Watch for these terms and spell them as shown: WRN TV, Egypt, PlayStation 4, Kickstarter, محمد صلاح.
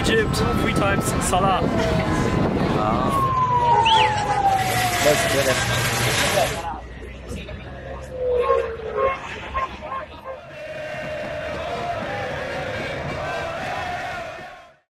Egypt, 3 times Salah. Wow. That's good.